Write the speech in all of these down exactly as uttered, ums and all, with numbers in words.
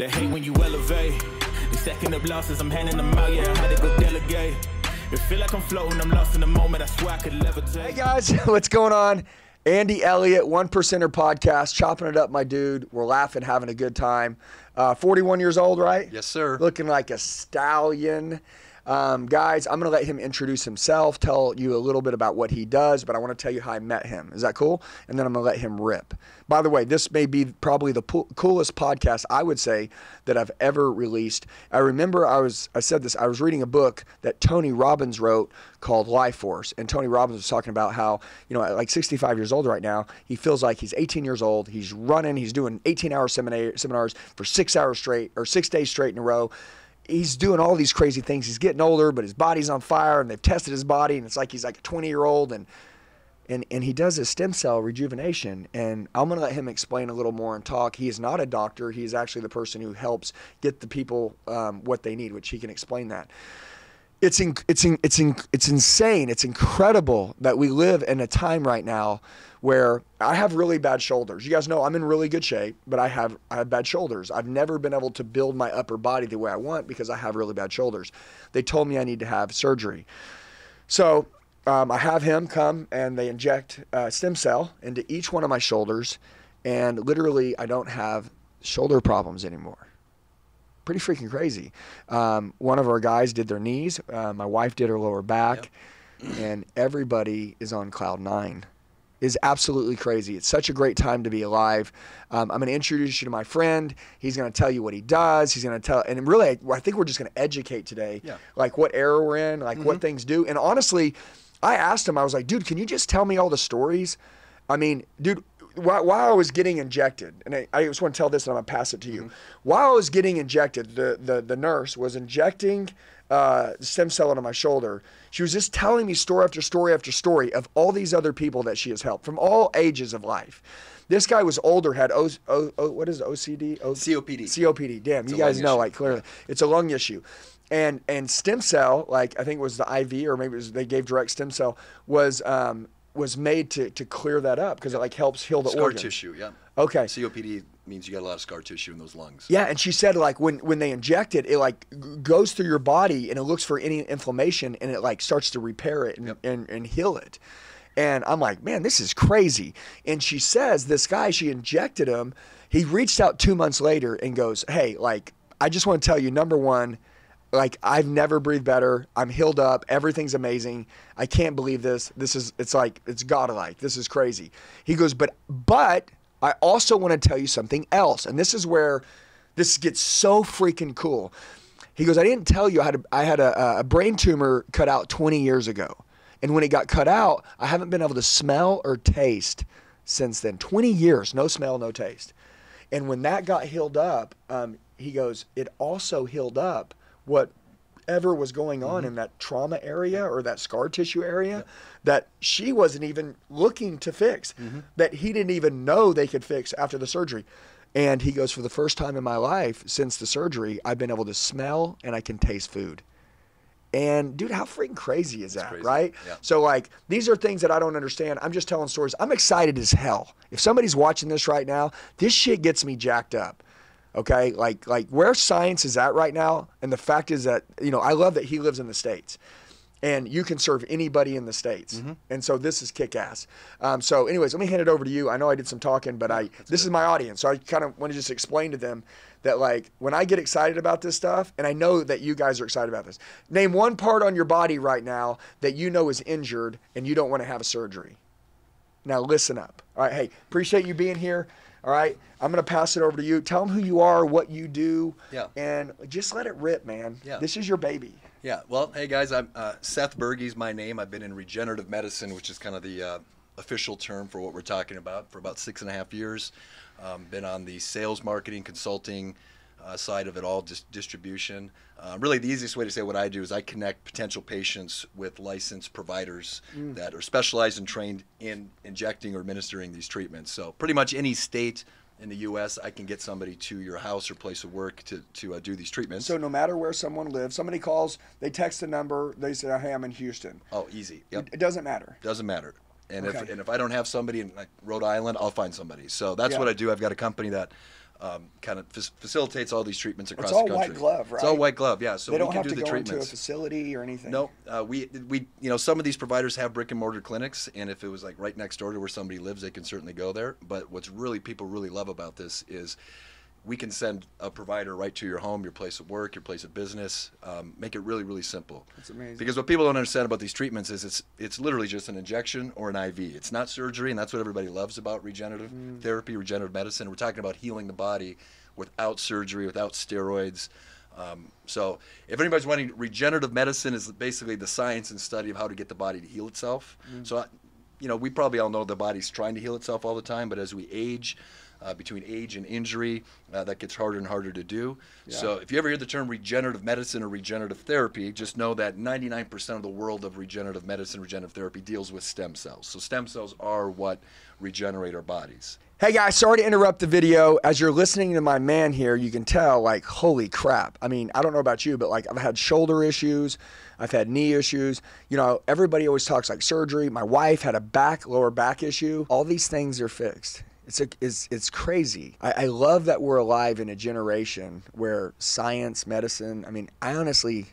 They hate when you elevate. They stacking up losses, I'm handing them out. Yeah, I had to go delegate. It feel like I'm floating, I'm lost in the moment. I swear I could levitate. Hey guys, what's going on? Andy Elliott, One Percenter Podcast, chopping it up, my dude. We're laughing, having a good time. Uh, forty-one years old, right? Yes, sir. Looking like a stallion. Um, guys, I'm going to let him introduce himself, tell you a little bit about what he does, but I want to tell you how I met him. Is that cool? And then I'm going to let him rip. By the way, this may be probably the coolest podcast, I would say, that I've ever released. I remember I was, I said this, I was reading a book that Tony Robbins wrote called Life Force. And Tony Robbins was talking about how, you know, at like sixty-five years old right now, he feels like he's eighteen years old. He's running, he's doing eighteen hour seminar, seminars for six hours straight or six days straight in a row. He's doing all these crazy things. He's getting older, but his body's on fire, and they've tested his body, and it's like he's like a twenty-year-old, and and and he does his stem cell rejuvenation, and I'm going to let him explain a little more and talk. He is not a doctor. He is actually the person who helps get the people um, what they need, which he can explain that. It's, in, it's, in, it's, in, it's insane. It's incredible that we live in a time right now where I have really bad shoulders. You guys know I'm in really good shape, but I have, I have bad shoulders. I've never been able to build my upper body the way I want because I have really bad shoulders. They told me I need to have surgery. So um, I have him come and they inject uh, stem cell into each one of my shoulders, and literally I don't have shoulder problems anymore. Pretty freaking crazy. Um, one of our guys did their knees. Uh, my wife did her lower back. Yep. And everybody is on cloud nine. It's absolutely crazy. It's such a great time to be alive. Um, I'm going to introduce you to my friend. He's going to tell you what he does. He's going to tell, and really, I think we're just going to educate today, yeah. Like what era we're in, like mm-hmm. what things do. And honestly, I asked him, I was like, dude, can you just tell me all the stories? I mean, dude, while I was getting injected, and I, I just want to tell this and I'm going to pass it to you. Mm-hmm. While I was getting injected, the, the, the nurse was injecting uh, stem cell into my shoulder. She was just telling me story after story after story of all these other people that she has helped from all ages of life. This guy was older, had, o, o, o, what is it, O C D? O, C O P D. C O P D, damn, it's you guys know, issue. Like clearly. It's a lung issue. And, and stem cell, like I think it was the I V or maybe it was, they gave direct stem cell, was... Um, was made to, to clear that up because it like helps heal the scar organ. Tissue, yeah. Okay. C O P D means you got a lot of scar tissue in those lungs. Yeah, and she said like when, when they inject it, it like goes through your body and it looks for any inflammation and it like starts to repair it and, yep. and, and heal it. And I'm like, man, this is crazy. And she says this guy, she injected him. He reached out two months later and goes, hey, like, I just want to tell you, number one, like, I've never breathed better. I'm healed up. Everything's amazing. I can't believe this. This is, it's like, it's God-like. This is crazy. He goes, but, but I also want to tell you something else. And this is where this gets so freaking cool. He goes, I didn't tell you I had a, I had a, a brain tumor cut out twenty years ago. And when it got cut out, I haven't been able to smell or taste since then. twenty years, no smell, no taste. And when that got healed up, um, he goes, it also healed up whatever was going on mm-hmm. in that trauma area or that scar tissue area yeah. that she wasn't even looking to fix, mm-hmm. that he didn't even know they could fix after the surgery. And he goes, for the first time in my life since the surgery, I've been able to smell and I can taste food. And dude, how freaking crazy is that, right? Yeah. So like, these are things that I don't understand. I'm just telling stories. I'm excited as hell. If somebody's watching this right now, this shit gets me jacked up. Okay, like like where science is at right now, and the fact is that, you know, I love that he lives in the States, and you can serve anybody in the States, mm-hmm. and so this is kick-ass. Um, so anyways, let me hand it over to you. I know I did some talking, but I That's this good. Is my audience, so I kind of want to just explain to them that like when I get excited about this stuff, and I know that you guys are excited about this, name one part on your body right now that you know is injured and you don't want to have a surgery. Now listen up. All right, hey, appreciate you being here. All right, I'm going to pass it over to you. Tell them who you are, what you do, yeah. and just let it rip, man. Yeah. This is your baby. Yeah, well, hey, guys, I'm uh, Seth Berge is my name. I've been in regenerative medicine, which is kind of the uh, official term for what we're talking about, for about six and a half years. Um, been on the sales, marketing, consulting uh, side of it all, dis distribution. Uh, really, the easiest way to say what I do is I connect potential patients with licensed providers mm. that are specialized and trained in injecting or administering these treatments. So pretty much any state in the U S, I can get somebody to your house or place of work to, to uh, do these treatments. So no matter where someone lives, somebody calls, they text a number, they say, hey, I'm in Houston. Oh, easy. Yep. It, it doesn't matter. Doesn't matter. And, okay. if, and if I don't have somebody in like Rhode Island, I'll find somebody. So that's yeah. what I do. I've got a company that um, kind of f- facilitates all these treatments across the country. It's all white glove, right? It's all white glove, yeah. So we can do the treatments. They don't have to go into a facility or anything? No. Uh, we, we, you know, some of these providers have brick and mortar clinics, and if it was like right next door to where somebody lives, they can certainly go there. But what's really people really love about this is we can send a provider right to your home, your place of work, your place of business, um, make it really, really simple. That's amazing. Because what people don't understand about these treatments is it's it's literally just an injection or an I V. It's not surgery, and that's what everybody loves about regenerative mm. therapy, regenerative medicine. We're talking about healing the body without surgery, without steroids. Um, so if anybody's wanting, regenerative medicine is basically the science and study of how to get the body to heal itself. Mm. So, you know, we probably all know the body's trying to heal itself all the time, but as we age, Uh, between age and injury, uh, that gets harder and harder to do. Yeah. So if you ever hear the term regenerative medicine or regenerative therapy, just know that ninety-nine percent of the world of regenerative medicine, regenerative therapy deals with stem cells. So stem cells are what regenerate our bodies. Hey guys, sorry to interrupt the video. As you're listening to my man here, you can tell, like, holy crap. I mean, I don't know about you, but like I've had shoulder issues. I've had knee issues. You know, everybody always talks like surgery. My wife had a back, lower back issue. All these things are fixed. It's, a, it's, it's crazy. I, I love that we're alive in a generation where science, medicine, I mean, I honestly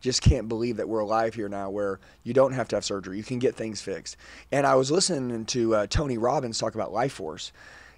just can't believe that we're alive here now where you don't have to have surgery. You can get things fixed. And I was listening to uh, Tony Robbins talk about life force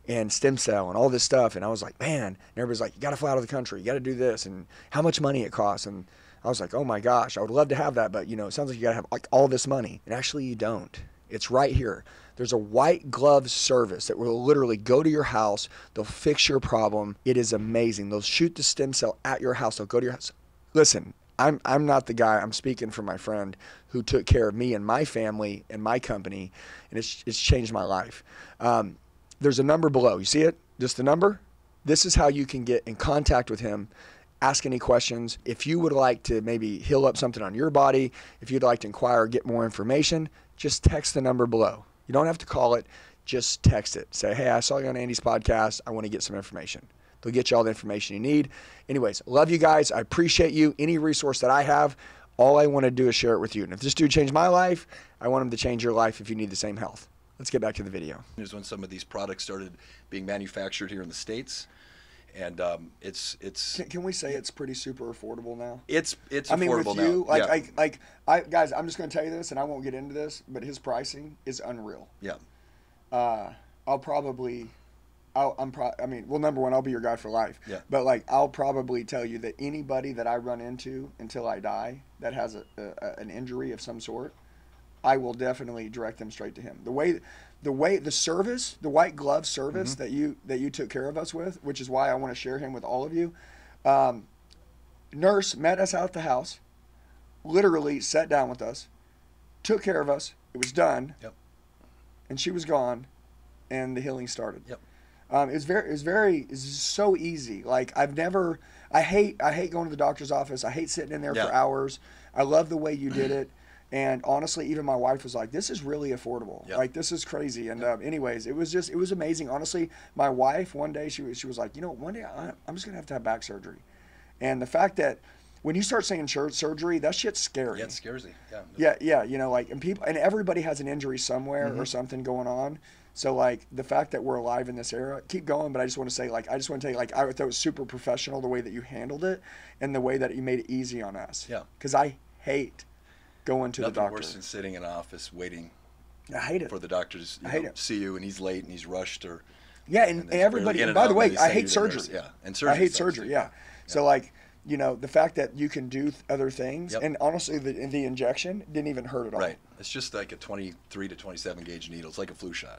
and stem cell and all this stuff. And I was like, man, and everybody's like, you got to fly out of the country. You got to do this and how much money it costs. And I was like, oh my gosh, I would love to have that. But, you know, it sounds like you got to have like all this money. And actually you don't. It's right here. There's a white glove service that will literally go to your house. They'll fix your problem. It is amazing. They'll shoot the stem cell at your house. They'll go to your house. Listen, I'm I'm not the guy. I'm speaking for my friend who took care of me and my family and my company, and it's, it's changed my life. Um, there's a number below. You see it? Just the number? This is how you can get in contact with him. Ask any questions. If you would like to maybe heal up something on your body, if you'd like to inquire or get more information, just text the number below. You don't have to call it, just text it. Say, hey, I saw you on Andy's podcast. I want to get some information. They'll get you all the information you need. Anyways, love you guys. I appreciate you. Any resource that I have, all I want to do is share it with you. And if this dude changed my life, I want him to change your life if you need the same health. Let's get back to the video. Here's when some of these products started being manufactured here in the States. And um, it's it's. Can, can we say it's pretty super affordable now? It's it's. I mean, affordable with you, now. like yeah. I, like I guys, I'm just going to tell you this, and I won't get into this, but his pricing is unreal. Yeah. Uh, I'll probably, I'll, I'm pro. I mean, well, number one, I'll be your guy for life. Yeah. But like, I'll probably tell you that anybody that I run into until I die that has a, a an injury of some sort, I will definitely direct them straight to him. The way. The way the service, the white glove service mm-hmm. that you that you took care of us with, which is why I want to share him with all of you. Um, nurse met us out at the house, literally sat down with us, took care of us. It was done, yep. And she was gone, and the healing started. Yep. Um, it's very, it's very, it's so easy. Like I've never, I hate, I hate going to the doctor's office. I hate sitting in there yeah. for hours. I love the way you did it. And honestly, even my wife was like, this is really affordable. Yep. Like, this is crazy. And yep. um, anyways, it was just, it was amazing. Honestly, my wife, one day, she was, she was like, you know, one day I, I'm just going to have to have back surgery. And the fact that when you start saying surgery, that shit's scary. Yeah, it scares me. Yeah, yeah, yeah, you know, like, and people, and everybody has an injury somewhere mm-hmm. or something going on. So, like, the fact that we're alive in this era, keep going, but I just want to say, like, I just want to tell you, like, I thought it was super professional, the way that you handled it and the way that you made it easy on us. Yeah. Because I hate going to the doctor. Nothing worse than sitting in an office waiting I hate it. for the doctors to you know, see you, and he's late and he's rushed. or Yeah, and, and, and everybody, and by the way, I hate surgery. Yeah, and surgery. I hate surgery, yeah. yeah. So, like, you know, the fact that you can do other things, yep. and honestly, the, the injection didn't even hurt at all. Right. It's just like a twenty-three to twenty-seven gauge needle. It's like a flu shot.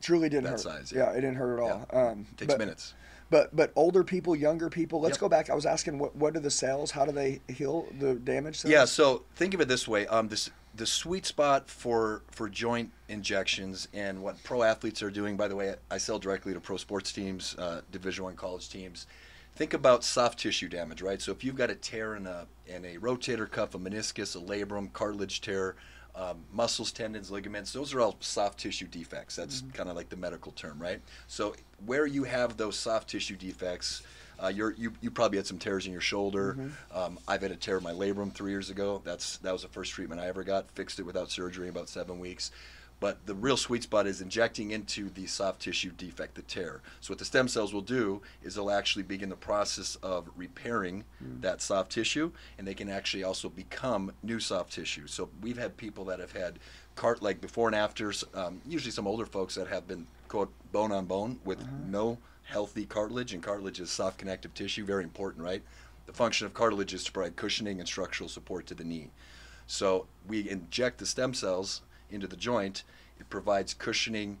Truly didn't that hurt. Size, yeah. yeah, it didn't hurt at all. Yeah. Um, it takes but, minutes. But but older people, younger people, let's yep. go back. I was asking, what what are the cells? How do they heal the damage cells? Yeah, so think of it this way. Um, this, the sweet spot for, for joint injections and what pro athletes are doing, by the way, I sell directly to pro sports teams, uh, Division I college teams. Think about soft tissue damage, right? So if you've got a tear in a, in a rotator cuff, a meniscus, a labrum, cartilage tear, Um, muscles, tendons, ligaments, those are all soft tissue defects. That's mm-hmm. kind of like the medical term, right? So where you have those soft tissue defects, uh, you're, you you probably had some tears in your shoulder. Mm-hmm. Um, I've had a tear in my labrum three years ago. That's That was the first treatment I ever got. Fixed it without surgery in about seven weeks. But the real sweet spot is injecting into the soft tissue defect, the tear. So what the stem cells will do is they'll actually begin the process of repairing mm. that soft tissue, and they can actually also become new soft tissue. So we've had people that have had cart leg before and afters, um, usually some older folks that have been, quote, bone on bone with uh-huh. no healthy cartilage, and cartilage is soft connective tissue, very important, right? The function of cartilage is to provide cushioning and structural support to the knee. So we inject the stem cells into the joint. It provides cushioning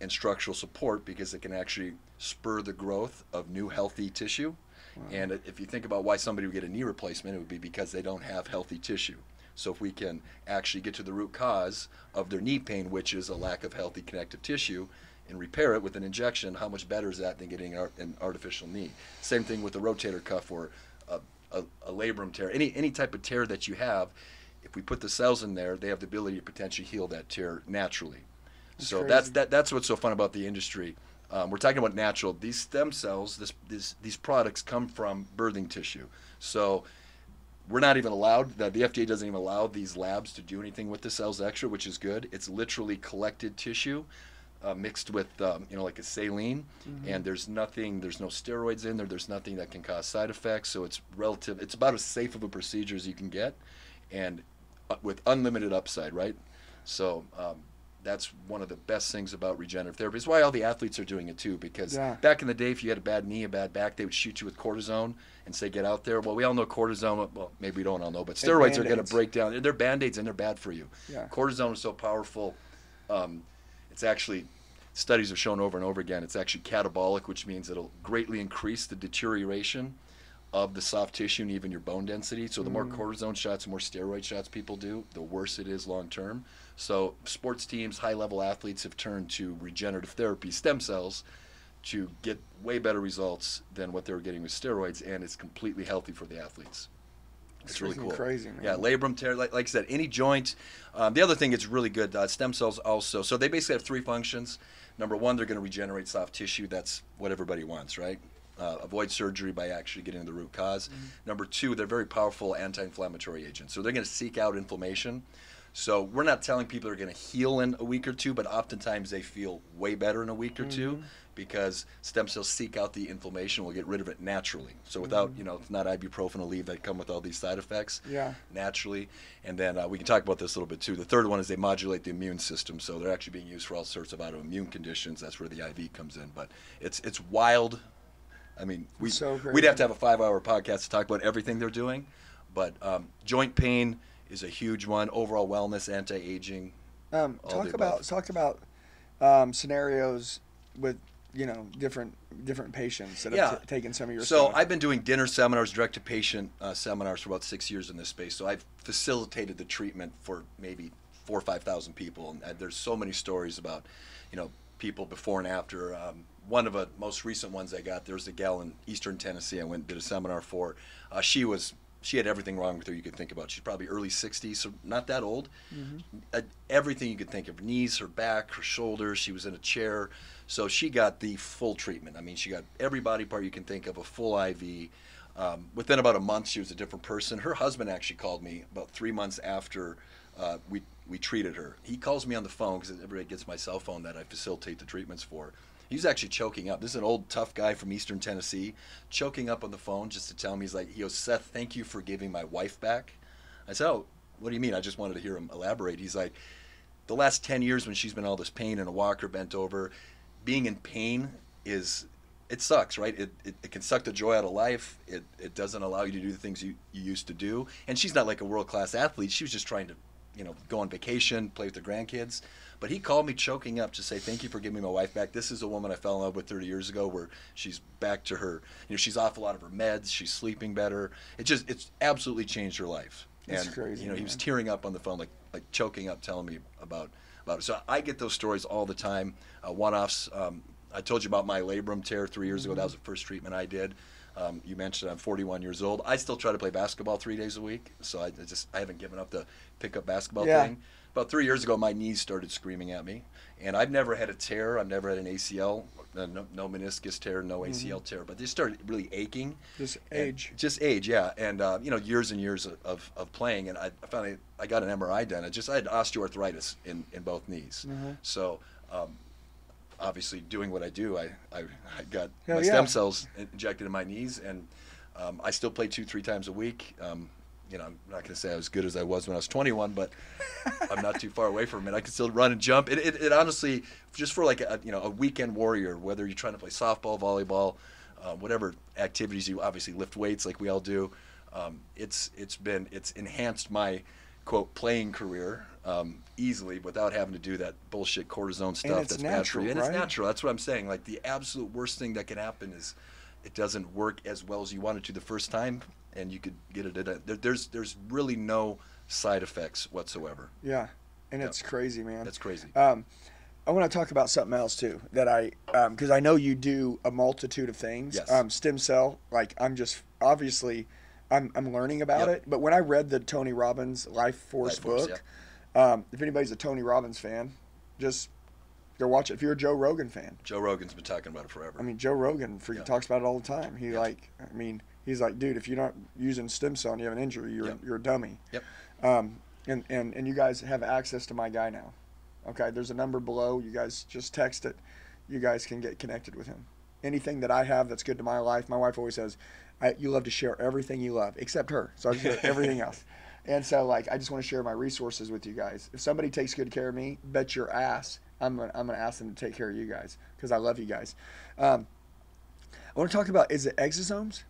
and structural support because it can actually spur the growth of new healthy tissue. Wow. And if you think about why somebody would get a knee replacement, it would be because they don't have healthy tissue. So if we can actually get to the root cause of their knee pain, which is a lack of healthy connective tissue, and repair it with an injection, how much better is that than getting an artificial knee? Same thing with the rotator cuff or a, a, a labrum tear, any, any type of tear that you have. If we put the cells in there, they have the ability to potentially heal that tear naturally. That's so crazy. that's that that's what's so fun about the industry. Um, we're talking about natural. These stem cells, this, this these products come from birthing tissue. So we're not even allowed, the, the F D A doesn't even allow these labs to do anything with the cells extra, which is good. It's literally collected tissue uh, mixed with um, you know, like a saline, mm-hmm. and there's nothing, there's no steroids in there, there's nothing that can cause side effects. So it's relative, it's about as safe of a procedure as you can get, and with unlimited upside, right? So um, that's one of the best things about regenerative therapy. It's why all the athletes are doing it too, because yeah. back in the day, if you had a bad knee, a bad back, they would shoot you with cortisone and say, get out there. Well, we all know cortisone, well, maybe we don't all know, but steroids are gonna break down. They're Band-Aids and they're bad for you. Yeah. Cortisone is so powerful. Um, it's actually, studies have shown over and over again, it's actually catabolic, which means it'll greatly increase the deterioration of the soft tissue and even your bone density. So the more cortisone shots, the more steroid shots people do, the worse it is long term. So sports teams, high level athletes have turned to regenerative therapy, stem cells, to get way better results than what they were getting with steroids, and it's completely healthy for the athletes. It's, it's really cool. Crazy, man. Yeah, labrum tear, like, like I said, any joint. Um, the other thing that's really good, uh, stem cells also. So they basically have three functions. Number one, they're gonna regenerate soft tissue. That's what everybody wants, right? Uh, avoid surgery by actually getting to the root cause. Mm-hmm. Number two, they're very powerful anti-inflammatory agents. So they're going to seek out inflammation. So we're not telling people they're going to heal in a week or two, but oftentimes they feel way better in a week or mm-hmm. two, because stem cells seek out the inflammation, will get rid of it naturally. So without, mm-hmm. you know, it's not ibuprofen or leave that come with all these side effects yeah. naturally. And then uh, we can talk about this a little bit too. The third one is they modulate the immune system. So they're actually being used for all sorts of autoimmune conditions. That's where the I V comes in, but it's, it's wild. I mean, we, so we'd have to have a five-hour podcast to talk about everything they're doing, but um, joint pain is a huge one. Overall wellness, anti-aging. Um, talk about talk about um, scenarios with, you know, different different patients that yeah. have t taken some of your. So stuff. I've been doing dinner seminars, direct-to-patient uh, seminars for about six years in this space. So I've facilitated the treatment for maybe four or five thousand people, and there's so many stories about, you know, people before and after. Um, one of the most recent ones I got, there was a gal in Eastern Tennessee I went and did a seminar for. Uh, she was, she had everything wrong with her you could think about. She's probably early sixties, so not that old. Mm-hmm. uh, everything you could think of, knees, her back, her shoulders, she was in a chair. So she got the full treatment. I mean, she got every body part you can think of, a full I V. Um, within about a month, she was a different person. Her husband actually called me about three months after uh, we, we treated her. He calls me on the phone, because everybody gets my cell phone that I facilitate the treatments for. He was actually choking up. This is an old tough guy from Eastern Tennessee, choking up on the phone just to tell me, he's like, he goes, Seth, thank you for giving my wife back. I said, oh, what do you mean? I just wanted to hear him elaborate. He's like, the last ten years when she's been all this pain in a walker, bent over, being in pain is, it sucks, right? It, it, it can suck the joy out of life. It, it doesn't allow you to do the things you, you used to do. And she's not like a world-class athlete. She was just trying to, you know, go on vacation, play with the grandkids. But he called me choking up to say, thank you for giving me my wife back. This is a woman I fell in love with thirty years ago, where she's back to her, you know, she's off a lot of her meds, she's sleeping better. It just, it's absolutely changed her life. That's and, crazy, you know, man. He was tearing up on the phone, like, like choking up, telling me about, about it. So I get those stories all the time, uh, one-offs. Um, I told you about my labrum tear three years mm-hmm. ago. That was the first treatment I did. Um, you mentioned I'm forty-one years old. I still try to play basketball three days a week. So I, I just, I haven't given up the pickup basketball yeah. thing. about three years ago, my knees started screaming at me. And I've never had a tear. I've never had an A C L, uh, no, no meniscus tear, no mm-hmm. A C L tear. But they started really aching. Just age. Just age, yeah. And, uh, you know, years and years of, of playing. And I finally, I got an M R I done. I just, I had osteoarthritis in, in both knees. Mm-hmm. So, um, obviously, doing what I do, I, I, I got Hell my yeah. stem cells injected in my knees. And um, I still play two, three times a week. Um, You know, I'm not going to say I was as good as I was when I was twenty-one, but I'm not too far away from it. I can still run and jump. It, it, it honestly, just for like a, you know, a weekend warrior, whether you're trying to play softball, volleyball, uh, whatever activities you obviously lift weights like we all do. Um, it's it's been it's enhanced my quote playing career um, easily without having to do that bullshit cortisone stuff. And it's that's bad for you. And right? It's natural. That's what I'm saying. Like the absolute worst thing that can happen is it doesn't work as well as you want it to the first time. And you could get it at there, there's there's really no side effects whatsoever. Yeah, and it's yep. crazy, man. That's crazy. Um, I want to talk about something else too that I um because I know you do a multitude of things. Yes. Um, stem cell, like I'm just obviously, I'm I'm learning about yep. it. But when I read the Tony Robbins Life Force Life book, Force, yeah. um, if anybody's a Tony Robbins fan, just go watch it. If you're a Joe Rogan fan, Joe Rogan's been talking about it forever. I mean, Joe Rogan freaking yeah. talks about it all the time. He yeah. like, I mean. He's like, dude, if you're not using stem cell and you have an injury, you're, yep. you're a dummy. Yep. Um, and, and, and you guys have access to my guy now. Okay, there's a number below. You guys just text it. You guys can get connected with him. Anything that I have that's good to my life, my wife always says, I, you love to share everything you love, except her. So I share everything else. And so, like, I just want to share my resources with you guys. If somebody takes good care of me, bet your ass I'm going I'm to ask them to take care of you guys because I love you guys. Um, I want to talk about, is it exosomes?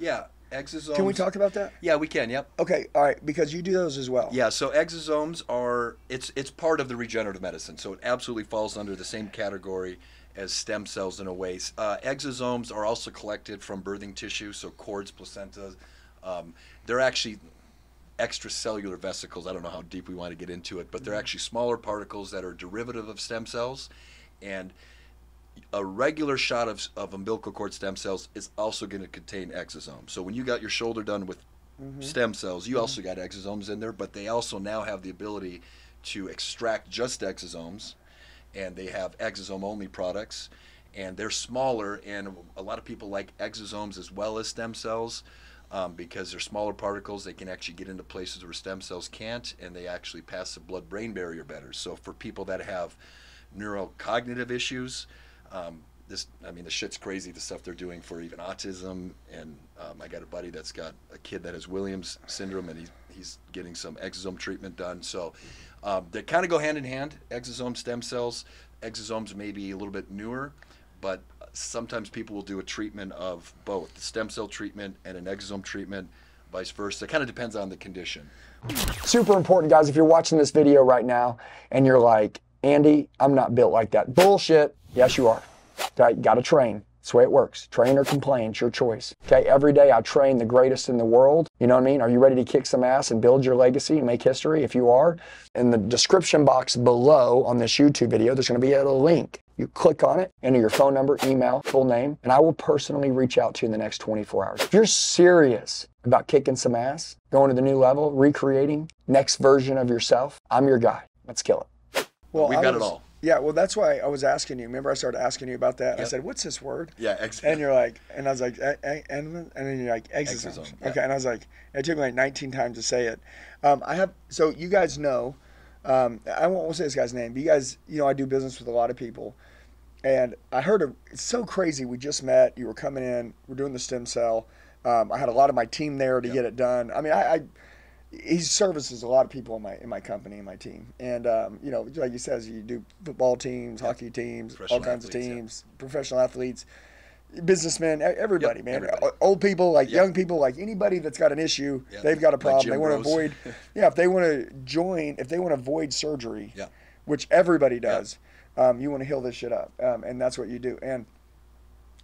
Yeah, exosomes. Can we talk about that? Yeah, we can, yep. Okay, all right, because you do those as well. Yeah, so exosomes are, it's it's part of the regenerative medicine, so it absolutely falls under the same category as stem cells in a way. Uh, exosomes are also collected from birthing tissue, so cords, placenta. Um, they're actually extracellular vesicles. I don't know how deep we want to get into it, but they're actually smaller particles that are derivative of stem cells, and a regular shot of, of umbilical cord stem cells is also going to contain exosomes. So when you got your shoulder done with mm-hmm. stem cells, you mm-hmm. also got exosomes in there, but they also now have the ability to extract just exosomes, and they have exosome-only products, and they're smaller, and a lot of people like exosomes as well as stem cells um, because they're smaller particles. They can actually get into places where stem cells can't, and they actually pass the blood-brain barrier better. So for people that have neurocognitive issues, Um, this, I mean, the shit's crazy, the stuff they're doing for even autism. And um, I got a buddy that's got a kid that has Williams syndrome, and he's, he's getting some exosome treatment done. So um, they kind of go hand in hand, exosome stem cells. Exosomes may be a little bit newer, but sometimes people will do a treatment of both, the stem cell treatment and an exosome treatment, vice versa. It kind of depends on the condition. Super important, guys. If you're watching this video right now and you're like, Andy, I'm not built like that. Bullshit. Yes, you are. Okay, you gotta train. That's the way it works. Train or complain, it's your choice. Okay, every day I train the greatest in the world. You know what I mean? Are you ready to kick some ass and build your legacy and make history? If you are, in the description box below on this YouTube video, there's gonna be a link. You click on it, enter your phone number, email, full name, and I will personally reach out to you in the next twenty-four hours. If you're serious about kicking some ass, going to the new level, recreating, next version of yourself, I'm your guy. Let's kill it. Well, we've got it all. Yeah, well, that's why I was asking you. Remember, I started asking you about that. Yep. I said, "What's this word?" Yeah, exosome. And you're like, and I was like, and and then you're like, exosome. exosome yeah. Okay, and I was like, it took me like nineteen times to say it. Um, I have, so you guys know, um, I won't say this guy's name, but you guys, you know, I do business with a lot of people, and I heard a, it's so crazy. We just met. You were coming in. We're doing the stem cell. Um, I had a lot of my team there to yep. get it done. I mean, I. I He services a lot of people in my in my company, in my team, and um, you know, like he says, you do football teams, yeah. hockey teams, all kinds athletes, of teams, yeah. professional athletes, businessmen, everybody, yep, man, everybody. Old people, like yep. young people, like anybody that's got an issue, yep. they've got a problem. Like they want to avoid, yeah, if they want to join, if they want to avoid surgery, yeah. which everybody does, yeah. um, you want to heal this shit up, um, and that's what you do. And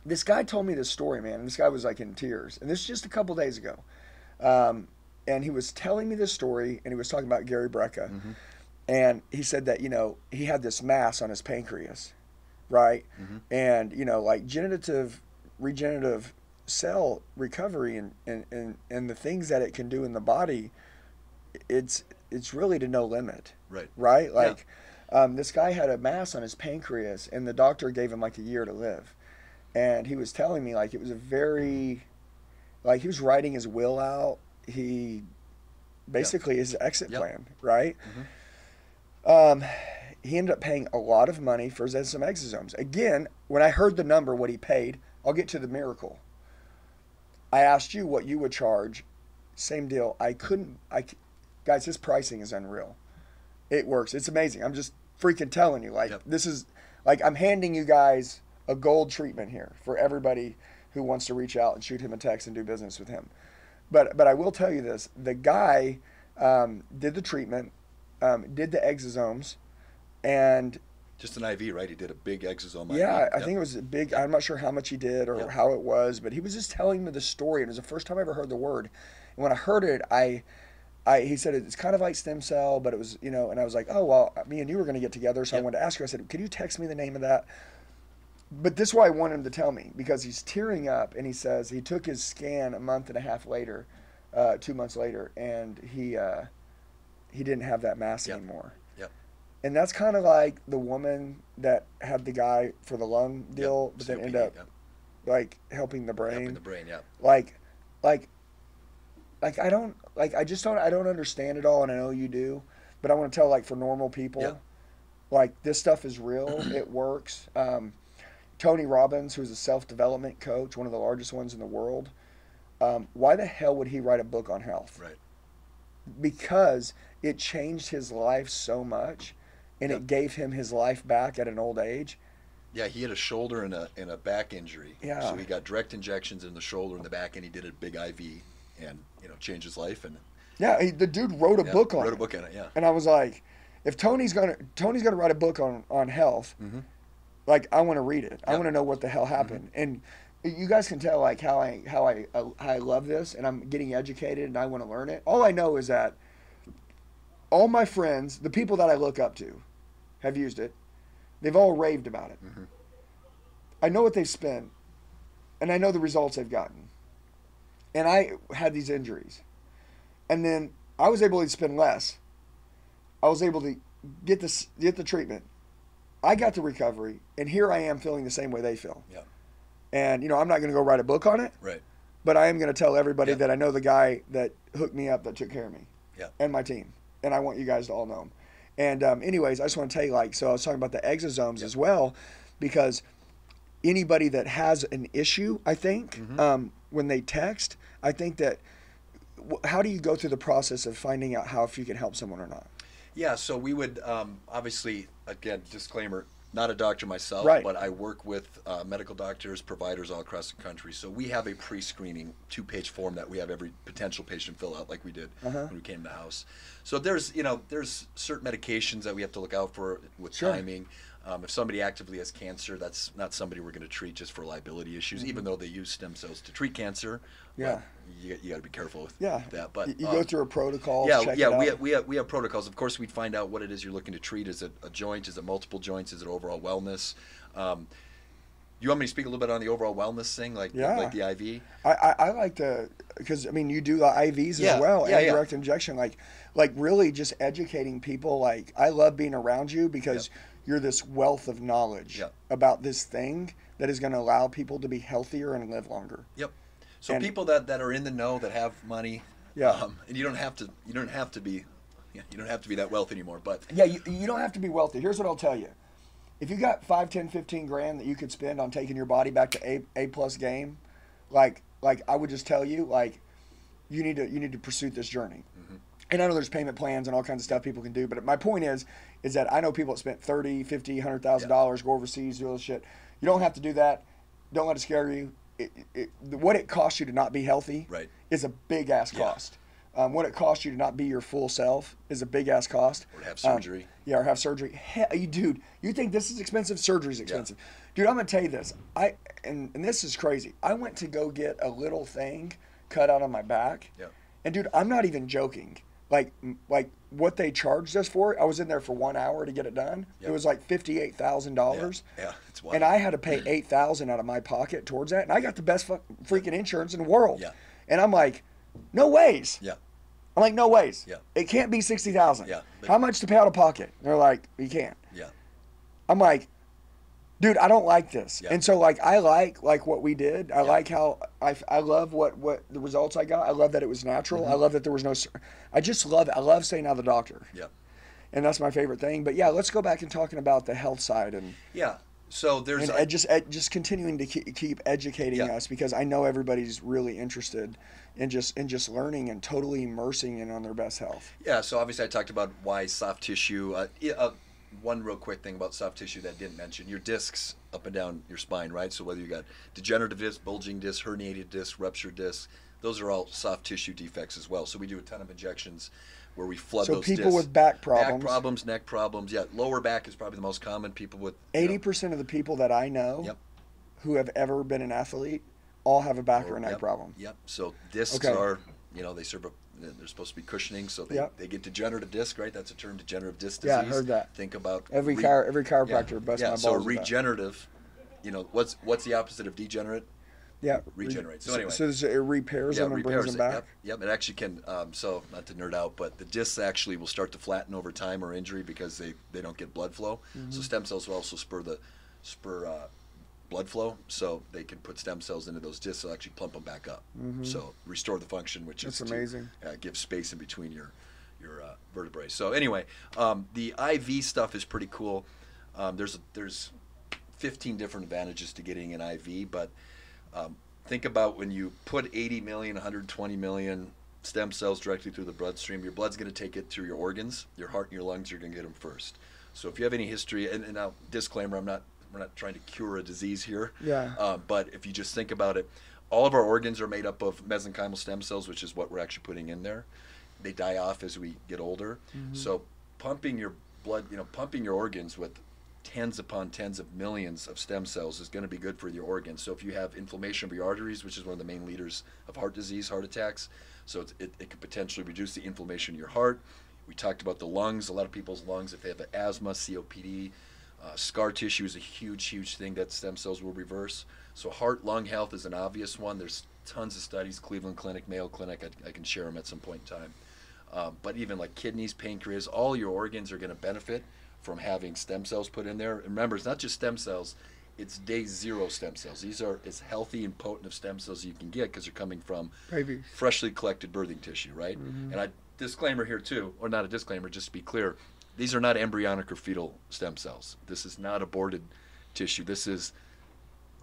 this guy told me this story, man, and this guy was like in tears, and this is just a couple days ago. Um, And he was telling me this story, and he was talking about Gary Brecka. Mm-hmm. And he said that, you know, he had this mass on his pancreas, right? Mm-hmm. And, you know, like generative, regenerative cell recovery and, and, and, and the things that it can do in the body, it's it's really to no limit. Right. Right? Like, yeah. um, this guy had a mass on his pancreas, and the doctor gave him like a year to live. And he was telling me, like, it was a very, like, he was writing his will out. He basically, yeah. his exit yep. plan, right? Mm-hmm. Um, he ended up paying a lot of money for his exosomes. Again, when I heard the number, what he paid, I'll get to the miracle. I asked you what you would charge. Same deal. I couldn't, I, guys, his pricing is unreal. It works. It's amazing. I'm just freaking telling you. Like, yep. this is, like, I'm handing you guys a gold treatment here for everybody who wants to reach out and shoot him a text and do business with him. But, but I will tell you this. The guy um, did the treatment, um, did the exosomes, and... Just an I V, right? He did a big exosome. Yeah, I yep. think it was a big, I'm not sure how much he did or yep. how it was, but he was just telling me the story. It was the first time I ever heard the word. And when I heard it, I, I he said, it's kind of like stem cell, but it was, you know, and I was like, oh, well, me and you were going to get together, so yep. I wanted to ask you. I said, could you text me the name of that? But this is why I wanted him to tell me, because he's tearing up, and he says he took his scan a month and a half later, uh, two months later, and he uh, he didn't have that mass yep. anymore. Yep. And that's kind of like the woman that had the guy for the lung deal, yep. but then ended up yep. like helping the brain. Helping the brain, yeah. Like, like, like I don't like I just don't I don't understand it all, and I know you do, but I want to tell, like, for normal people, yep. like, this stuff is real. It works. Um, Tony Robbins, who's a self-development coach, one of the largest ones in the world, um, why the hell would he write a book on health? Right. Because it changed his life so much, and yep. it gave him his life back at an old age. Yeah, he had a shoulder and a, and a back injury. Yeah. So he got direct injections in the shoulder and the back, and he did a big I V, and, you know, changed his life. And yeah, he, the dude wrote a yeah, book on wrote it. Wrote a book on it, yeah. And I was like, if Tony's gonna Tony's gonna write a book on, on health, mm-hmm. like, I want to read it. I yep. want to know what the hell happened. Mm-hmm. And you guys can tell, like, how I how I how I love this, and I'm getting educated, and I want to learn it. All I know is that all my friends, the people that I look up to, have used it. They've all raved about it. Mm-hmm. I know what they've spent, and I know the results they've gotten. And I had these injuries, and then I was able to spend less. I was able to get this get the treatment. I got the recovery, and here I am feeling the same way they feel. Yeah. And, you know, I'm not going to go write a book on it. Right. But I am going to tell everybody yeah. that I know the guy that hooked me up, that took care of me. Yeah. And my team. And I want you guys to all know him. And um, anyways, I just want to tell you, like, so I was talking about the exosomes yeah. as well, because anybody that has an issue, I think, mm-hmm. um, when they text, I think that, how do you go through the process of finding out how if you can help someone or not? Yeah, so we would, um, obviously, again, disclaimer, not a doctor myself, right. but I work with uh, medical doctors, providers all across the country. So we have a pre-screening two-page form that we have every potential patient fill out, like we did uh-huh. when we came to the house. So there's, you know, there's certain medications that we have to look out for with sure. timing. Um, if somebody actively has cancer, that's not somebody we're going to treat just for liability issues, mm-hmm. even though they use stem cells to treat cancer. Yeah. You, you got to be careful with yeah. that. But you um, go through a protocol. Yeah, check yeah. it out. We have, we have we have protocols. Of course, we'd find out what it is you're looking to treat. Is it a joint? Is it multiple joints? Is it overall wellness? Um, you want me to speak a little bit on the overall wellness thing, like yeah. like the I V? I I, I like to, because I mean you do the I Vs yeah. as well yeah, and yeah. direct injection, like like really just educating people. Like, I love being around you because. Yeah. You're this wealth of knowledge yep. about this thing that is going to allow people to be healthier and live longer. Yep. So and people that, that are in the know, that have money, yeah. um, and you don't have to you don't have to be you don't have to be that wealthy anymore. But yeah, you, you don't have to be wealthy. Here's what I'll tell you: if you got five, ten, fifteen grand that you could spend on taking your body back to a a plus game, like like I would just tell you, like, you need to you need to pursue this journey. Mm-hmm. And I know there's payment plans and all kinds of stuff people can do, but my point is, is that I know people that spent thirty, fifty, a hundred thousand dollars, go overseas, do all this shit. You don't have to do that. Don't let it scare you. It, it, what it costs you to not be healthy right. is a big ass cost. Yeah. Um, what it costs you to not be your full self is a big ass cost. Or to have surgery. Um, yeah, or have surgery. Hell, you, dude, you think this is expensive? Surgery's expensive, yeah. dude. I'm gonna tell you this. I and, and this is crazy. I went to go get a little thing cut out on my back. Yeah. And dude, I'm not even joking. Like, like what they charged us for, I was in there for one hour to get it done. Yep. It was like fifty-eight thousand dollars. Yeah, it's wild. And I had to pay eight thousand out of my pocket towards that, and I got the best fucking freaking insurance in the world. Yeah. And I'm like, no ways. Yeah. I'm like, no ways. Yeah. It can't be sixty thousand. Yeah. How much to pay out of pocket? And they're like, you can't. Yeah. I'm like, dude, I don't like this. Yeah. And so like, I like, like what we did. I yeah. like how I, I love what, what the results I got. I love that it was natural. Mm-hmm. I love that there was no, I just love, I love staying out of the doctor. Yeah. And that's my favorite thing. But yeah, let's go back and talking about the health side and yeah. So there's and a, just just continuing to keep educating yeah. us, because I know everybody's really interested in just in just learning and totally immersing in on their best health. Yeah. So obviously I talked about why soft tissue. Uh, uh, one real quick thing about soft tissue that I didn't mention: your discs up and down your spine, right? So whether you got degenerative disc, bulging disc, herniated disc, ruptured disc, those are all soft tissue defects as well. So we do a ton of injections where we flood so those people discs. With back problems. Back problems, neck problems. Yeah, lower back is probably the most common. People with eighty percent you know, of the people that I know yep. who have ever been an athlete all have a back or, or a neck yep, problem. Yep, so discs okay. are, you know, they serve a, they're supposed to be cushioning, so they, yep. they get degenerative disc, right? That's a term, degenerative disc disease. Yeah, I heard that. Think about every, chiro every chiropractor yeah, busts yeah, my balls. So regenerative, you know, what's, what's the opposite of degenerate? Yeah, regenerates. So anyway, so it repairs yeah, them and repairs brings them back. It, yep, yep, it actually can. Um, so not to nerd out, but the discs actually will start to flatten over time or injury because they they don't get blood flow. Mm-hmm. So stem cells will also spur the spur uh, blood flow, so they can put stem cells into those discs. They'll actually plump them back up. Mm-hmm. So restore the function, which That's is amazing. To, uh, give space in between your your uh, vertebrae. So anyway, um, the I V stuff is pretty cool. Um, there's there's fifteen different advantages to getting an I V, but Um, think about when you put eighty million, one hundred twenty million stem cells directly through the bloodstream, your blood's going to take it through your organs, your heart and your lungs, you're going to get them first. So if you have any history, and, and now disclaimer, I'm not, we're not trying to cure a disease here. Yeah. Uh, but if you just think about it, all of our organs are made up of mesenchymal stem cells, which is what we're actually putting in there. They die off as we get older. Mm-hmm. So pumping your blood, you know, pumping your organs with tens upon tens of millions of stem cells is going to be good for your organs. So if you have inflammation of your arteries, which is one of the main leaders of heart disease, heart attacks, so it, it, it could potentially reduce the inflammation in your heart. We talked about the lungs. A lot of people's lungs, if they have asthma, C O P D, uh, scar tissue is a huge, huge thing that stem cells will reverse. So heart, lung health is an obvious one. There's tons of studies, Cleveland Clinic, Mayo Clinic, I, I can share them at some point in time. Um, but even like kidneys, pancreas, all your organs are going to benefit from having stem cells put in there. Remember, it's not just stem cells, it's day zero stem cells. These are as healthy and potent of stem cells you can get because they're coming from Baby. freshly collected birthing tissue, right? Mm-hmm. And a disclaimer here too, or not a disclaimer, just to be clear, these are not embryonic or fetal stem cells. This is not aborted tissue. This is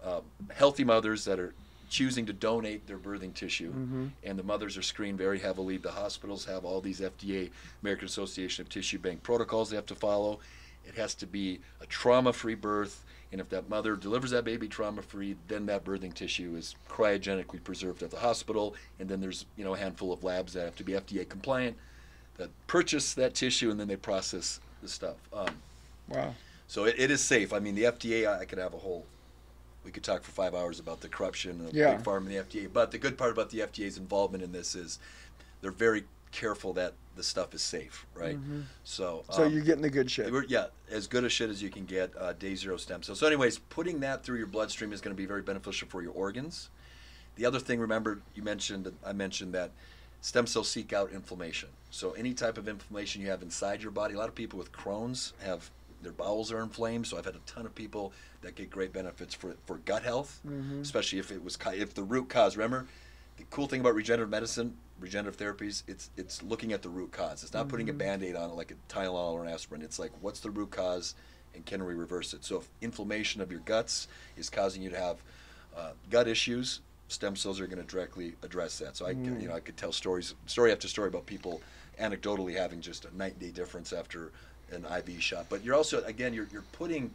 uh, healthy mothers that are choosing to donate their birthing tissue, mm-hmm. and the mothers are screened very heavily. The hospitals have all these F D A, American Association of Tissue Bank protocols they have to follow. It has to be a trauma-free birth, and if that mother delivers that baby trauma-free, then that birthing tissue is cryogenically preserved at the hospital, and then there's you know a handful of labs that have to be F D A compliant that purchase that tissue, and then they process the stuff. Um, wow. So it, it is safe. I mean, the F D A, I could have a whole we could talk for five hours about the corruption of yeah. Big Pharma and the F D A, but the good part about the F D A's involvement in this is they're very careful that the stuff is safe, right? Mm-hmm. So um, so you're getting the good shit. Yeah, as good a shit as you can get, uh, day zero stem cells. So anyways, putting that through your bloodstream is going to be very beneficial for your organs. The other thing, remember, you mentioned, I mentioned that stem cells seek out inflammation. So any type of inflammation you have inside your body, a lot of people with Crohn's have their bowels are inflamed, so I've had a ton of people that get great benefits for for gut health, mm-hmm. especially if it was if the root cause. Remember, the cool thing about regenerative medicine, regenerative therapies, it's it's looking at the root cause. It's not mm-hmm. putting a Band-Aid on it like a Tylenol or an aspirin. It's like, what's the root cause, and can we reverse it? So if inflammation of your guts is causing you to have uh, gut issues, stem cells are going to directly address that. So I mm. you know I could tell stories story after story about people anecdotally having just a night and day difference after an I V shot. But you're also, again, you're, you're putting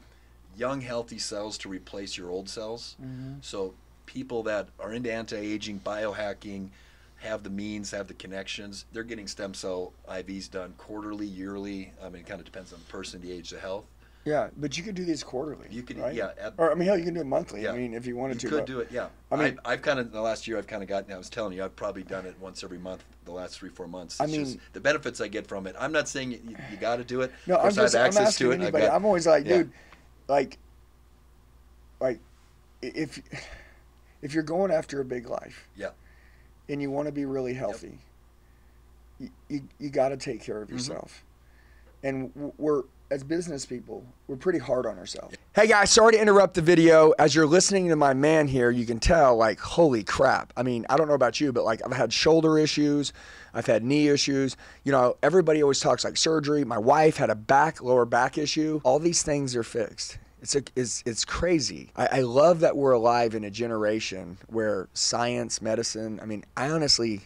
young healthy cells to replace your old cells. Mm-hmm. So people that are into anti-aging, biohacking, have the means, have the connections, they're getting stem cell I Vs done quarterly, yearly. I mean, it kind of depends on the person, the age, the health. Yeah, but you could do these quarterly. You could, right? yeah. At, or I mean, hell, you can do it monthly. Yeah. I mean, if you wanted you to. You could do it, yeah. I mean, I, I've kind of, in the last year, I've kind of gotten, I was telling you, I've probably done it once every month the last three, four months. It's I mean, just the benefits I get from it. I'm not saying you, you got to do it. No, I'm just, I have access I'm asking to it anybody. Got, I'm always like, yeah. dude, like, like, if if you're going after a big life, yeah, and you want to be really healthy, yep. you, you, you got to take care of yourself. Mm-hmm. And we're, as business people, we're pretty hard on ourselves. Hey guys, sorry to interrupt the video. As you're listening to my man here, you can tell, like, holy crap. I mean, I don't know about you, but like, I've had shoulder issues. I've had knee issues. You know, everybody always talks like surgery. My wife had a back, lower back issue. All these things are fixed. It's, a, it's, it's crazy. I, I love that we're alive in a generation where science, medicine, I mean, I honestly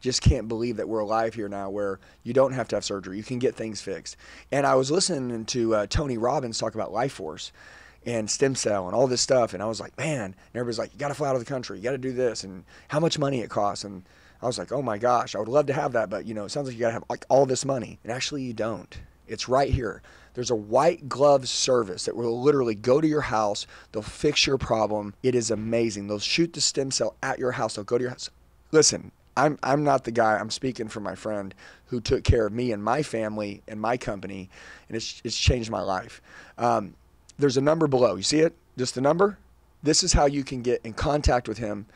just can't believe that we're alive here now where you don't have to have surgery. You can get things fixed. And I was listening to uh, Tony Robbins talk about life force and stem cell and all this stuff. And I was like, man, and everybody's like, you got to fly out of the country. You got to do this and how much money it costs. And I was like, oh my gosh, I would love to have that. But, you know, it sounds like you got to have like all this money. And actually you don't. It's right here. There's a white glove service that will literally go to your house. They'll fix your problem. It is amazing. They'll shoot the stem cell at your house. They'll go to your house. Listen, I'm, I'm not the guy. I'm speaking for my friend who took care of me and my family and my company, and it's, it's changed my life. Um, there's a number below. You see it? Just the number? This is how you can get in contact with him.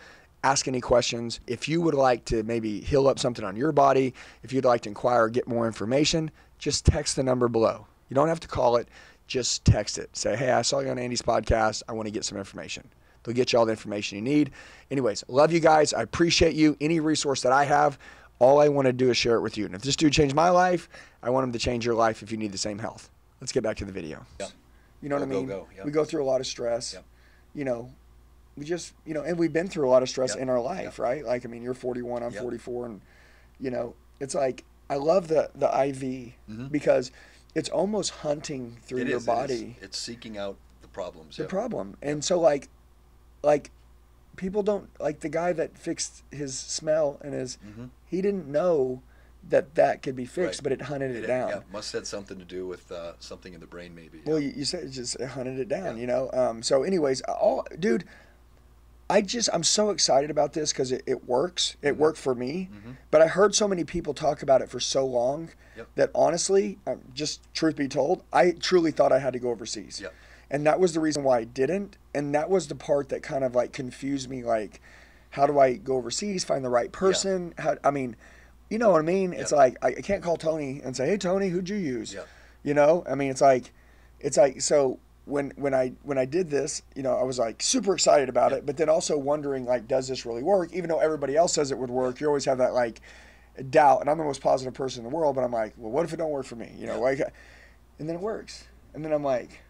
Ask any questions. If you would like to maybe heal up something on your body, if you'd like to inquire or get more information, just text the number below. You don't have to call it. Just text it. Say, hey, I saw you on Andy's podcast. I want to get some information. They'll get you all the information you need. Anyways, love you guys. I appreciate you. Any resource that I have, all I want to do is share it with you. And if this dude changed my life, I want him to change your life if you need the same health. Let's get back to the video. Yep. You know go, what I mean? Go, go. Yep. We go through a lot of stress. Yep. You know, we just, you know, and we've been through a lot of stress yep. in our life, yep. right? Like, I mean, you're forty-one, I'm yep. forty-four. And, you know, it's like, I love the, the I V mm-hmm. because it's almost hunting through it your is, body. It it's seeking out the problems. The yep. problem. And yep. so, like, like people don't, like the guy that fixed his smell and his, mm-hmm. he didn't know that that could be fixed, right. but it hunted it, it down. Yeah, must have something to do with uh, something in the brain maybe. Yeah. Well, you, you said it just it hunted it down, yeah. you know? Um, so anyways, all, dude, I just, I'm so excited about this because it, it works. It mm-hmm. worked for me, mm-hmm. but I heard so many people talk about it for so long yep. that honestly, um, just truth be told, I truly thought I had to go overseas. Yep. And that was the reason why I didn't. And that was the part that kind of like confused me. Like, how do I go overseas, find the right person? Yeah. How, I mean, you know what I mean? Yeah. It's like, I, I can't call Tony and say, hey Tony, who'd you use? Yeah. You know, I mean, it's like, it's like, so when, when I, when I did this, you know, I was like super excited about yeah. it, but then also wondering like, does this really work? Even though everybody else says it would work, you always have that like doubt. And I'm the most positive person in the world, but I'm like, well, what if it don't work for me? You know, yeah. like, and then it works. And then I'm like,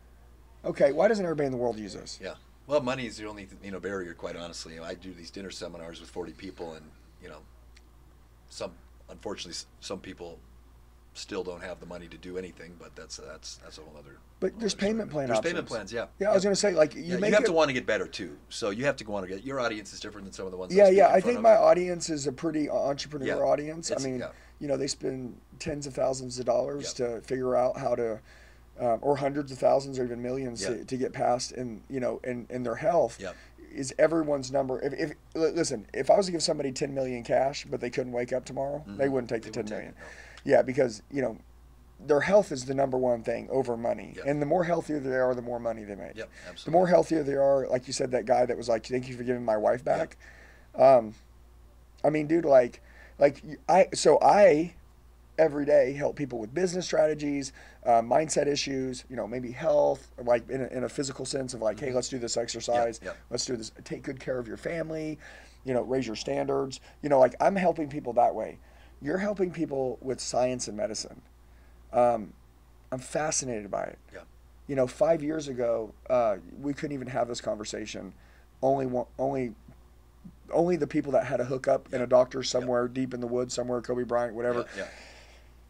okay, why doesn't everybody in the world use this? Yeah, well, money is the only you know barrier. Quite honestly, you know, I do these dinner seminars with forty people, and you know, some unfortunately some people still don't have the money to do anything. But that's that's that's a whole other. But whole there's other payment plan. There's options. Payment plans. Yeah. Yeah, I was gonna say like you, yeah, make you have it, to want to get better too. So you have to want to get your audience is different than some of the ones. Yeah, yeah. I think my of. audience is a pretty entrepreneur yeah, audience. I mean, yeah. you know, they spend tens of thousands of dollars yeah. to figure out how to. Um, or hundreds of thousands or even millions yeah. to, to get past and, you know, and, and their health yeah. is everyone's number. If, if Listen, if I was to give somebody ten million cash, but they couldn't wake up tomorrow, mm-hmm. they wouldn't take the ten million. Yeah, because, you know, their health is the number one thing over money. Yeah. And the more healthier they are, the more money they make. Yeah, absolutely. The more healthier they are, like you said, that guy that was like, thank you for giving my wife back. Yeah. Um, I mean, dude, like, like I, so I, every day help people with business strategies, uh, mindset issues, you know, maybe health, like in a, in a physical sense of like, mm-hmm. hey, let's do this exercise. Yep, yep. Let's do this. Take good care of your family, you know, raise your standards. You know, like I'm helping people that way. You're helping people with science and medicine. Um, I'm fascinated by it. Yeah. You know, five years ago, uh, we couldn't even have this conversation. Only one, only only the people that had a hookup and a doctor somewhere yep. deep in the woods, somewhere, Kobe Bryant, whatever. Yeah, yeah.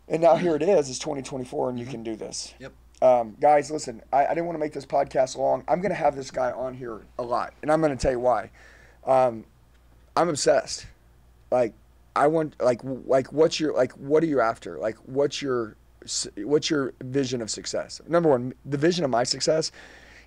And now here it is, it's twenty twenty-four and you can do this. Yep. Um, guys, listen, I, I didn't want to make this podcast long. I'm going to have this guy on here a lot and I'm going to tell you why. Um, I'm obsessed. Like I want, like, like what's your, like, what are you after? Like what's your, what's your vision of success? Number one, the vision of my success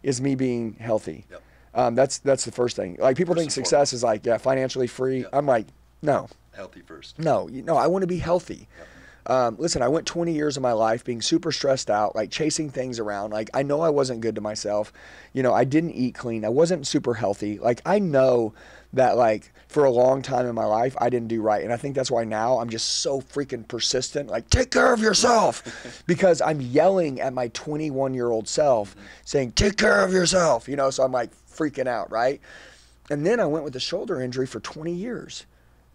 is me being healthy. Yep. Um, that's, that's the first thing. Like people first think success is like, yeah, financially free. Yep. I'm like, no. Healthy first. No, you know, I want to be healthy. Yep. Um, listen, I went twenty years of my life being super stressed out, like chasing things around. Like I know I wasn't good to myself. You know, I didn't eat clean. I wasn't super healthy. Like I know that like for a long time in my life I didn't do right. And I think that's why now I'm just so freaking persistent, like take care of yourself, because I'm yelling at my twenty-one year old self saying, take care of yourself, you know? So I'm like freaking out, right? And then I went with a shoulder injury for twenty years.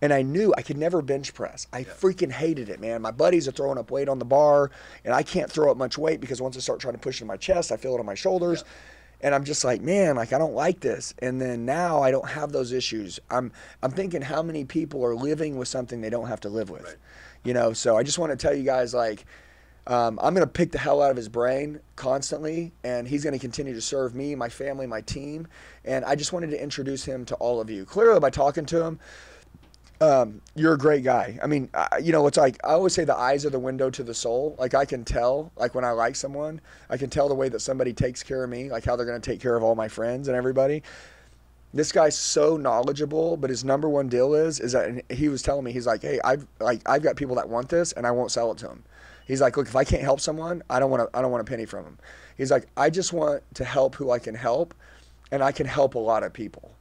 And I knew I could never bench press. I yeah. freaking hated it, man. My buddies are throwing up weight on the bar, and I can't throw up much weight because once I start trying to push it in my chest, I feel it on my shoulders. Yeah. And I'm just like, man, like I don't like this. And then now I don't have those issues. I'm I'm thinking how many people are living with something they don't have to live with. Right. You know, so I just want to tell you guys, like, um, I'm going to pick the hell out of his brain constantly, and he's going to continue to serve me, my family, my team. And I just wanted to introduce him to all of you. Clearly, by talking to him, Um, you're a great guy. I mean, I, you know, it's like, I always say the eyes are the window to the soul. Like I can tell, like when I like someone, I can tell the way that somebody takes care of me, like how they're going to take care of all my friends and everybody. This guy's so knowledgeable, but his number one deal is, is that, and he was telling me, he's like, hey, I've like, I've got people that want this and I won't sell it to them. He's like, look, if I can't help someone, I don't want to, I don't want a penny from them. He's like, I just want to help who I can help, and I can help a lot of people.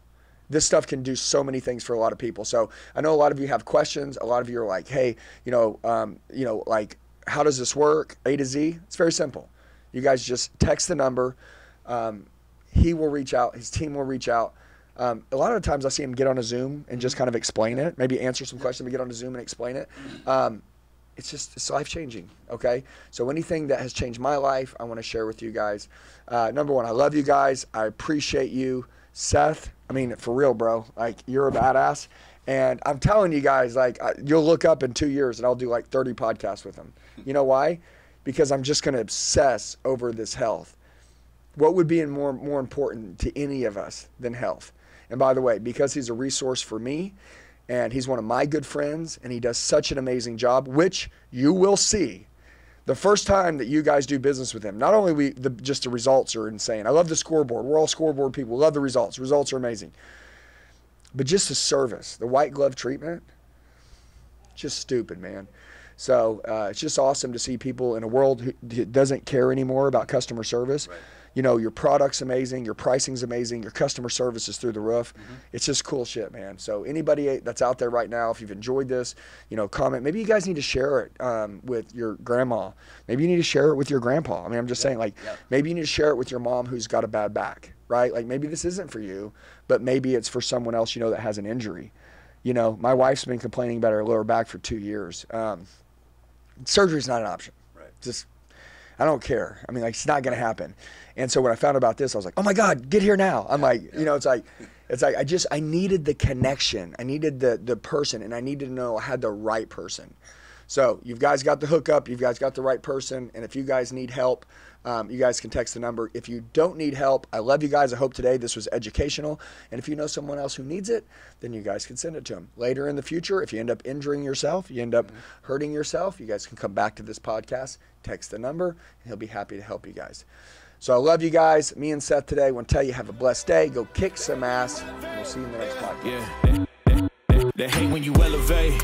This stuff can do so many things for a lot of people. So I know a lot of you have questions. A lot of you are like, hey, you know, um, you know, like, how does this work? A to Z. It's very simple. You guys just text the number. Um, he will reach out. His team will reach out. Um, a lot of the times I see him get on a Zoom and just kind of explain it, maybe answer some questions, but get on a Zoom and explain it. Um, it's just, it's life-changing, okay? So anything that has changed my life, I want to share with you guys. Uh, number one, I love you guys. I appreciate you. Seth, I mean, for real, bro, like, you're a badass. And I'm telling you guys, like, you'll look up in two years and I'll do like thirty podcasts with him. You know why? Because I'm just going to obsess over this health. What would be more, more important to any of us than health? And by the way, because he's a resource for me and he's one of my good friends and he does such an amazing job, which you will see the first time that you guys do business with him. Not only we, the, just the results are insane. I love the scoreboard. We're all scoreboard people. Love the results. Results are amazing. But just the service, the white glove treatment, just stupid, man. So uh, it's just awesome to see people in a world who doesn't care anymore about customer service. Right. You know, your product's amazing, your pricing's amazing, your customer service is through the roof. Mm-hmm. It's just cool shit, man. So anybody that's out there right now, if you've enjoyed this, you know, comment. Maybe you guys need to share it um, with your grandma. Maybe you need to share it with your grandpa. I mean, I'm just yeah. saying, like, yeah. maybe you need to share it with your mom who's got a bad back, right? Like, maybe this isn't for you, but maybe it's for someone else you know that has an injury. You know, my wife's been complaining about her lower back for two years. Um, surgery's not an option. Right. Just, I don't care. I mean, like, it's not going to happen. And so when I found about this, I was like, oh my God, get here now. I'm like, you know, it's like, it's like, I just, I needed the connection. I needed the, the person, and I needed to know I had the right person. So you guys got the hookup, you guys got the right person. And if you guys need help, um, you guys can text the number. If you don't need help, I love you guys. I hope today this was educational. And if you know someone else who needs it, then you guys can send it to them. Later in the future, if you end up injuring yourself, you end up hurting yourself, you guys can come back to this podcast, text the number, and he'll be happy to help you guys. So I love you guys. Me and Seth today. I want to tell you, have a blessed day. Go kick some ass. We'll see you in the next podcast. Yeah. They hate when you elevate.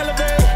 elevate.